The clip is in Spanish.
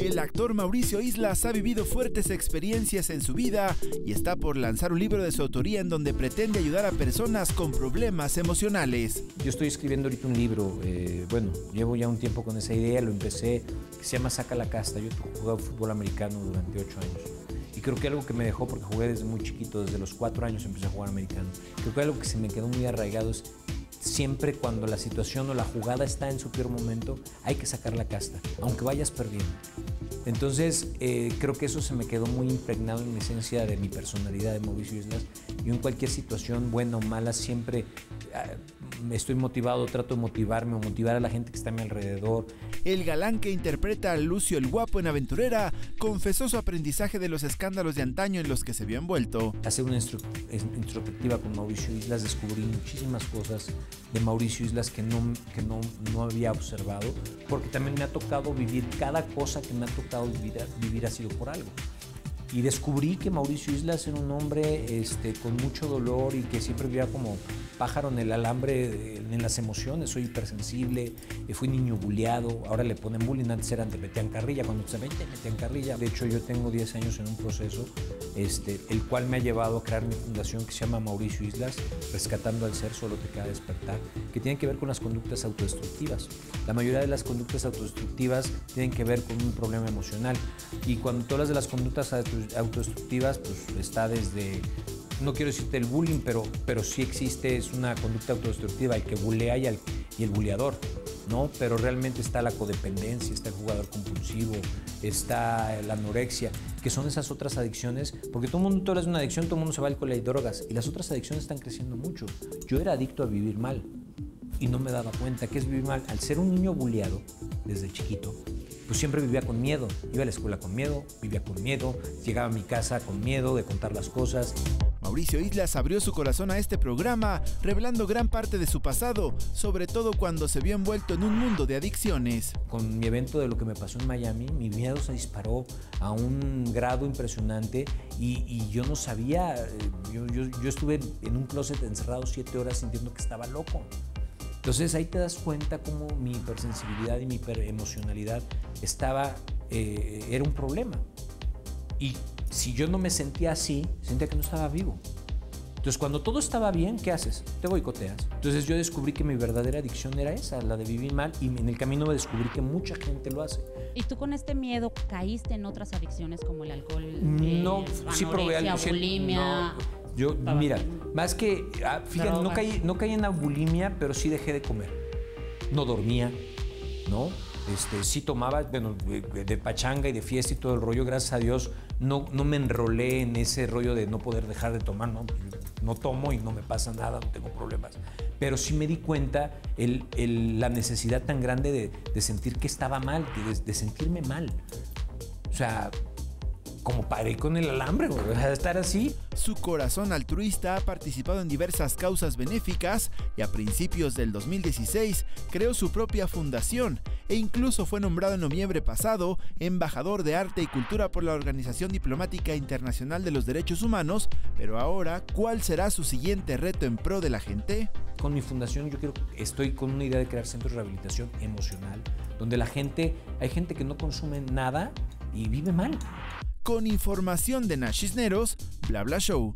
El actor Mauricio Islas ha vivido fuertes experiencias en su vida y está por lanzar un libro de su autoría en donde pretende ayudar a personas con problemas emocionales. Yo estoy escribiendo ahorita un libro, bueno, llevo ya un tiempo con esa idea, lo empecé, que se llama Saca la Casta. Yo he jugado fútbol americano durante 8 años y creo que algo que me dejó, porque jugué desde muy chiquito, desde los 4 años empecé a jugar americano, creo que algo que se me quedó muy arraigado es: siempre cuando la situación o la jugada está en su peor momento, hay que sacar la casta, aunque vayas perdiendo. Entonces, creo que eso se me quedó muy impregnado en mi esencia, de mi personalidad, de Mauricio Islas. Yo en cualquier situación, buena o mala, siempre estoy motivado, trato de motivarme o motivar a la gente que está a mi alrededor. El galán que interpreta a Lucio el Guapo en Aventurera confesó su aprendizaje de los escándalos de antaño en los que se vio envuelto. Hacer una introspectiva con Mauricio Islas, descubrí muchísimas cosas de Mauricio Islas que no había observado, porque también me ha tocado vivir, cada cosa que me ha tocado vivir ha sido por algo. Y descubrí que Mauricio Islas era un hombre con mucho dolor y que siempre vivía como pájaro en el alambre, en las emociones. Soy hipersensible, fui niño buleado, ahora le ponen bullying, antes eran te metían carrilla, cuando te metían carrilla. De hecho, yo tengo 10 años en un proceso, el cual me ha llevado a crear mi fundación que se llama Mauricio Islas, Rescatando al Ser Solo Te Queda Despertar, que tiene que ver con las conductas autodestructivas. La mayoría de las conductas autodestructivas tienen que ver con un problema emocional. Y cuando todas las conductas autodestructivas, pues está desde, no quiero decirte el bullying, pero sí existe, es una conducta autodestructiva, el que bulea y el buleador, ¿no? Pero realmente está la codependencia, está el jugador compulsivo, está la anorexia, que son esas otras adicciones, porque todo el mundo habla de una adicción, todo el mundo se va al alcohol y drogas, y las otras adicciones están creciendo mucho. Yo era adicto a vivir mal y no me daba cuenta que es vivir mal. Al ser un niño buleado desde chiquito, pues siempre vivía con miedo, iba a la escuela con miedo, vivía con miedo, llegaba a mi casa con miedo de contar las cosas. Mauricio Islas abrió su corazón a este programa, revelando gran parte de su pasado, sobre todo cuando se vio envuelto en un mundo de adicciones. Con mi evento de lo que me pasó en Miami, mi miedo se disparó a un grado impresionante y yo no sabía, yo estuve en un closet encerrado 7 horas sintiendo que estaba loco. Entonces ahí te das cuenta cómo mi hipersensibilidad y mi hiperemocionalidad era un problema. Y si yo no me sentía así, sentía que no estaba vivo. Entonces cuando todo estaba bien, ¿qué haces? Te boicoteas. Entonces yo descubrí que mi verdadera adicción era esa, la de vivir mal, y en el camino me descubrí que mucha gente lo hace. ¿Y tú con este miedo caíste en otras adicciones como el alcohol, no, sí probé algo, bulimia? No. Yo, mira, más que, fíjate, no caí en la bulimia, pero sí dejé de comer. No dormía, ¿no? Sí tomaba, bueno, de pachanga y de fiesta y todo el rollo, gracias a Dios, no me enrolé en ese rollo de no poder dejar de tomar, no tomo y no me pasa nada, no tengo problemas. Pero sí me di cuenta la necesidad tan grande de sentir que estaba mal, de sentirme mal. O sea, como paré con el alambre, ¿verdad? Estar así. Su corazón altruista ha participado en diversas causas benéficas y a principios del 2016 creó su propia fundación e incluso fue nombrado en noviembre pasado embajador de Arte y Cultura por la Organización Diplomática Internacional de los Derechos Humanos. Pero ahora, ¿cuál será su siguiente reto en pro de la gente? Con mi fundación estoy con una idea de crear centros de rehabilitación emocional, donde hay gente que no consume nada y vive mal. Con información de Nachisneros, Bla Bla Show.